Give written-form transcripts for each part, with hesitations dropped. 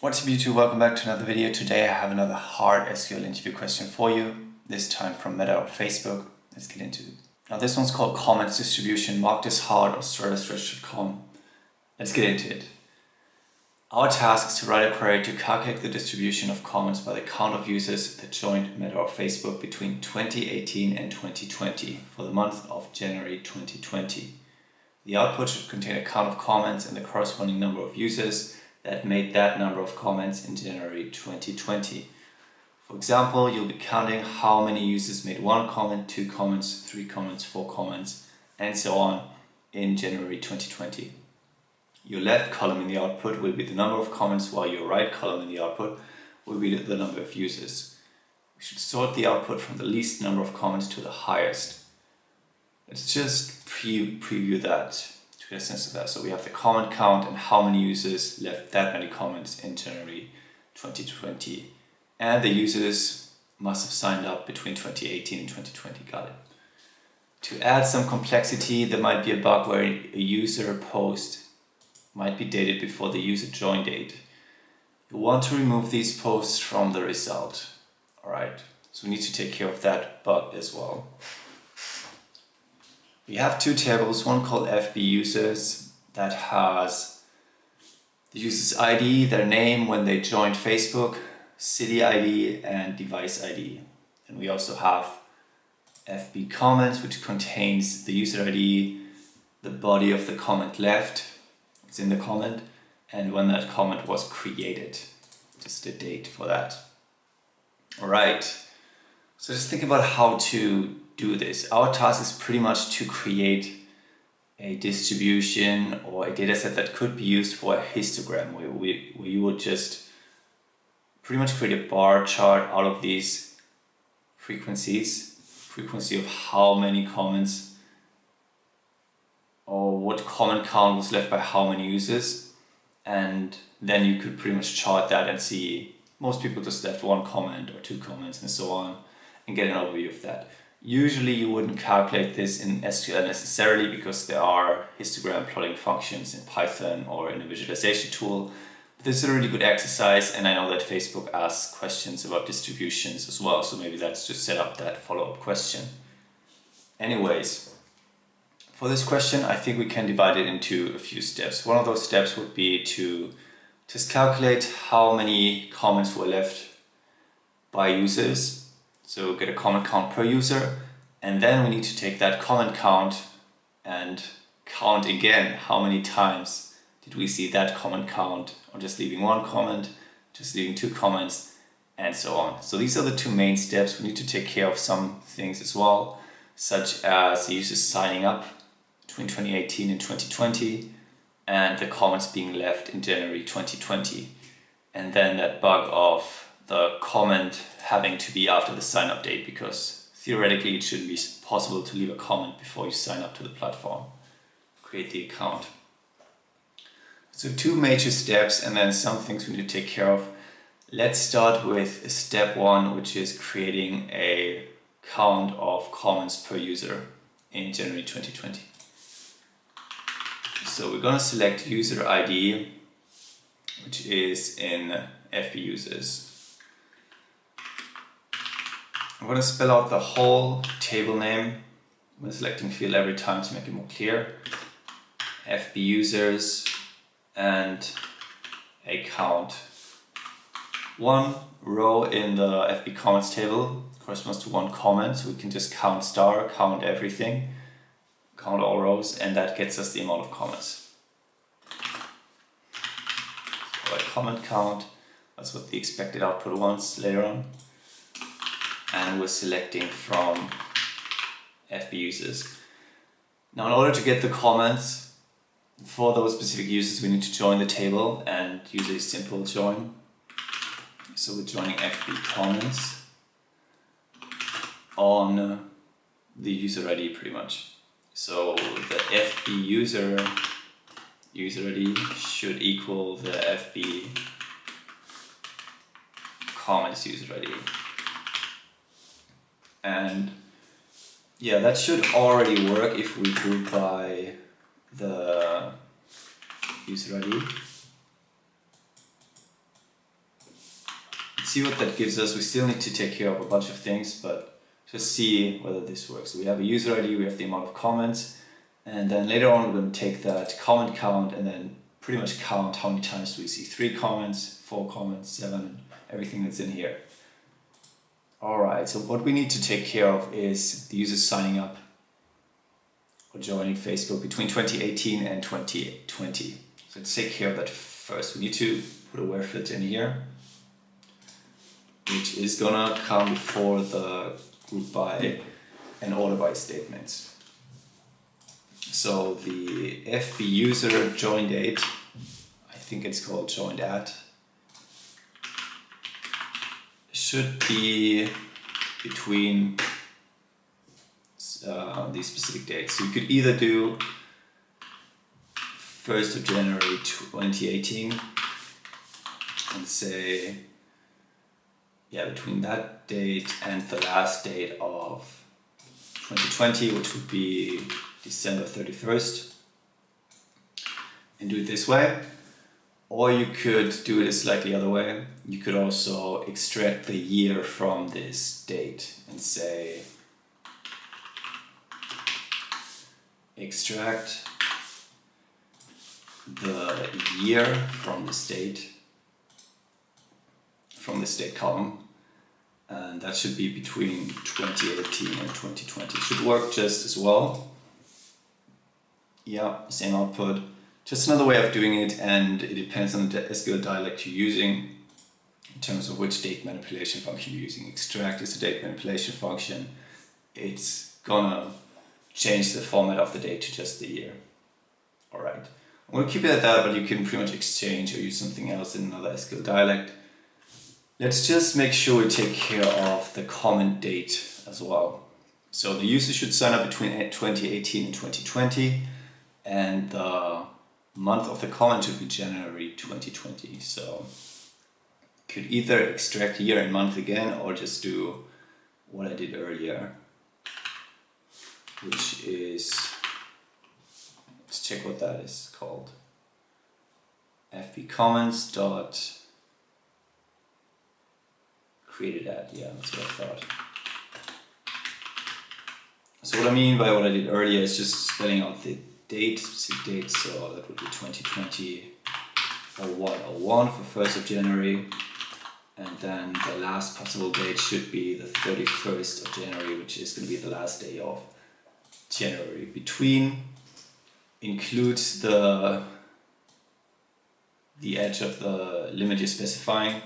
What's up YouTube, welcome back to another video. Today I have another hard SQL interview question for you, this time from Meta or Facebook. Let's get into it. Now this one's called Comments Distribution, marked as hard on StrataScratch.com. Let's get into it. Our task is to write a query to calculate the distribution of comments by the count of users that joined Meta or Facebook between 2018 and 2020 for the month of January 2020. The output should contain a count of comments and the corresponding number of users that made that number of comments in January 2020. For example, you'll be counting how many users made one comment, two comments, three comments, four comments, and so on in January 2020. Your left column in the output will be the number of comments, while your right column in the output will be the number of users. We should sort the output from the least number of comments to the highest. Let's just preview that. So we have the comment count and how many users left that many comments in January 2020. And the users must have signed up between 2018 and 2020. Got it. To add some complexity, there might be a bug where a user post might be dated before the user join date. You want to remove these posts from the result. Alright, so we need to take care of that bug as well. We have two tables, one called FB Users that has the user's ID, their name when they joined Facebook, city ID and device ID. And we also have FB Comments, which contains the user ID, the body of the comment left, it's in the comment, and when that comment was created, just the date for that. All right, so just think about how to do this. Our task is pretty much to create a distribution or a data set that could be used for a histogram where you would just pretty much create a bar chart out of these frequencies, frequency of how many comments or what comment count was left by how many users, and then you could pretty much chart that and see most people just left one comment or two comments and so on and get an overview of that. Usually you wouldn't calculate this in SQL necessarily because there are histogram plotting functions in Python or in a visualization tool. But this is a really good exercise, and I know that Facebook asks questions about distributions as well, so maybe that's to set up that follow-up question. Anyways, for this question I think we can divide it into a few steps. One of those steps would be to just calculate how many comments were left by users. So get a comment count per user, and then we need to take that comment count and count again how many times did we see that comment count, or just leaving one comment, just leaving two comments, and so on. So these are the two main steps. We need to take care of some things as well, such as the users signing up between 2018 and 2020 and the comments being left in January 2020, and then that bug of the comment having to be after the sign up date, because theoretically it shouldn't be possible to leave a comment before you sign up to the platform, create the account. So two major steps and then some things we need to take care of. Let's start with step one, which is creating a count of comments per user in January 2020. So we're gonna select user ID, which is in FB Users. I'm going to spell out the whole table name. I'm selecting field every time to make it more clear. FB Users and a count. One row in the FB Comments table corresponds to one comment, so we can just count star, count everything, count all rows, and that gets us the amount of comments. So a comment count, that's what the expected output wants later on. And we're selecting from FB Users. Now in order to get the comments for those specific users, we need to join the table, and usually simple join. So we're joining FB Comments on the user ID pretty much. So the FB user ID should equal the FB Comments user ID. And yeah, that should already work if we group by the user ID. see what that gives us. We still need to take care of a bunch of things, but just see whether this works. So we have a user ID, we have the amount of comments, and then later on we're going to take that comment count and then pretty much count how many times do we see 3 comments, 4 comments, 7, everything that's in here. Alright, so what we need to take care of is the users signing up or joining Facebook between 2018 and 2020. So let's take care of that first. We need to put a where fit in here, which is gonna come before the group by and order by statements. So the FB user joined date, I think it's called joined at, should be between these specific dates. So you could either do 1st of January 2018 and say, yeah, between that date and the last date of 2020, which would be December 31st, and do it this way. Or you could do it a slightly other way. You could also extract the year from this date and say extract the year from this date, from this date column, and that should be between 2018 and 2020. It should work just as well. Yeah, same output. Just another way of doing it, and it depends on the SQL dialect you're using in terms of which date manipulation function you're using. Extract is a date manipulation function. It's gonna change the format of the date to just the year. All right, I'm gonna keep it at that, but you can pretty much exchange or use something else in another SQL dialect. Let's just make sure we take care of the comment date as well. So the user should sign up between 2018 and 2020, and the month of the comment should be January 2020. So could either extract year and month again, or just do what I did earlier, which is, let's check what that is called. FB Comments dot created at, yeah, that's what I thought. So what I mean by what I did earlier is just spelling out the date, specific date, so that would be 2020 0101 for 1st of January, and then the last possible date should be the 31st of January, which is going to be the last day of January. Between includes the edge of the limit you're specifying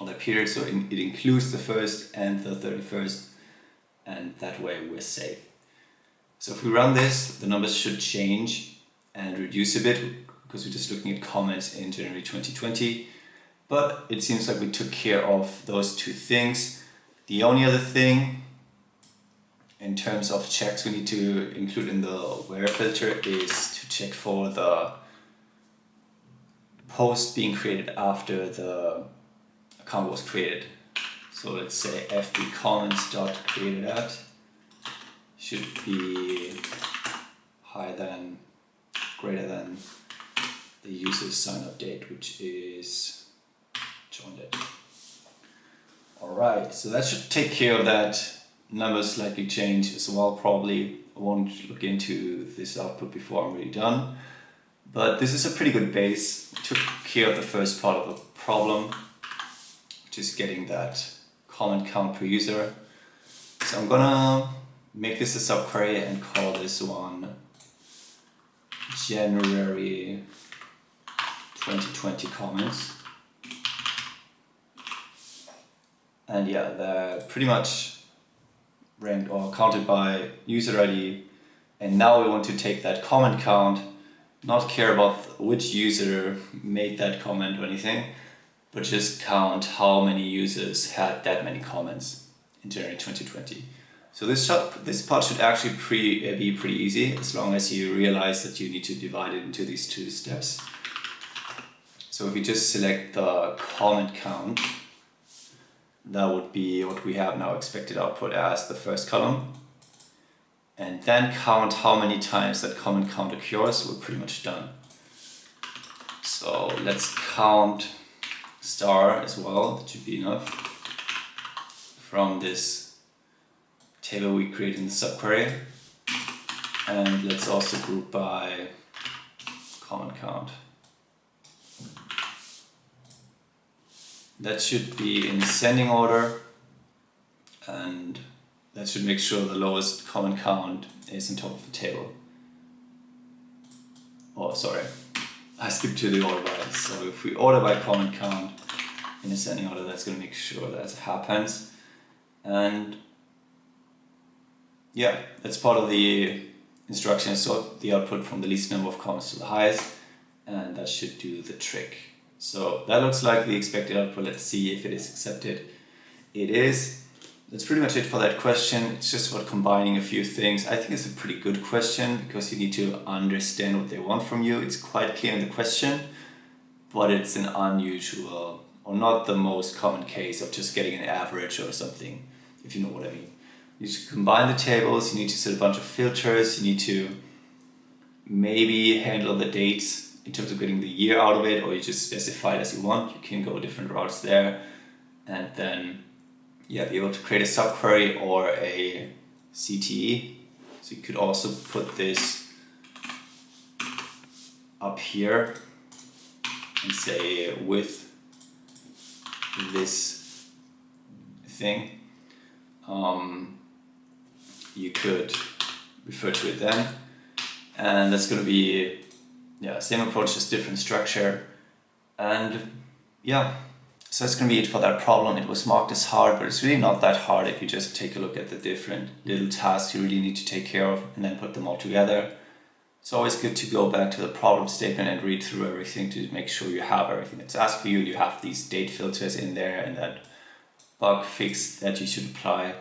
on the period, so it includes the 1st and the 31st, and that way we're safe. So if we run this, the numbers should change and reduce a bit because we're just looking at comments in January 2020. But it seems like we took care of those two things. The only other thing in terms of checks we need to include in the where filter is to check for the post being created after the account was created. So let's say FB comments.createdAt should be higher than, greater than the user's sign up date, which is joined it. All right, so that should take care of that. Numbers slightly change as well, probably. I won't look into this output before I'm really done. But this is a pretty good base. Took care of the first part of the problem, which is getting that comment count per user. So I'm gonna make this a subquery and call this one January 2020 comments. And yeah, they're pretty much ranked or counted by user ID. And now we want to take that comment count, not care about which user made that comment or anything, but just count how many users had that many comments in January 2020. So this part should actually be pretty easy, as long as you realize that you need to divide it into these two steps. So if we just select the comment count, that would be what we have now expected output as the first column. And then count how many times that comment count occurs. We're pretty much done. So let's count star as well, that should be enough, from this table we create in the subquery. And let's also group by comment count. That should be in ascending order, and that should make sure the lowest comment count is on top of the table. Oh, sorry, I skipped to the order by. So if we order by comment count in ascending order, that's going to make sure that happens. And yeah, that's part of the instruction, sort the output from the least number of comments to the highest, and that should do the trick. So that looks like the expected output. Let's see if it is accepted. It is. That's pretty much it for that question. It's just about combining a few things. I think it's a pretty good question because you need to understand what they want from you. It's quite clear in the question, but it's an unusual or not the most common case of just getting an average or something, if you know what I mean. You need to combine the tables, you need to set a bunch of filters, you need to maybe handle the dates in terms of getting the year out of it, or you just specify it as you want. You can go different routes there, and then yeah, be able to create a subquery or a CTE. So you could also put this up here and say with this thing. You could refer to it then, and that's going to be, yeah, same approach, just different structure. And yeah, so that's going to be it for that problem. It was marked as hard, but it's really not that hard if you just take a look at the different little tasks you really need to take care of and then put them all together. It's always good to go back to the problem statement and read through everything to make sure you have everything that's asked for you. You have these date filters in there and that bug fix that you should apply.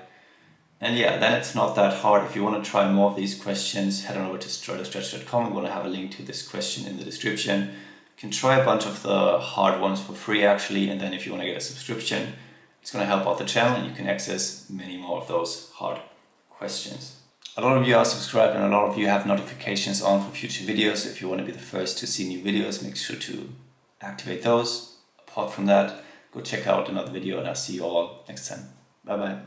And yeah, then it's not that hard. If you want to try more of these questions, head on over to StrataScratch.com. I'm going to have a link to this question in the description. You can try a bunch of the hard ones for free actually, and then if you want to get a subscription, it's going to help out the channel and you can access many more of those hard questions. A lot of you are subscribed and a lot of you have notifications on for future videos. If you want to be the first to see new videos, make sure to activate those. Apart from that, go check out another video and I'll see you all next time. Bye bye.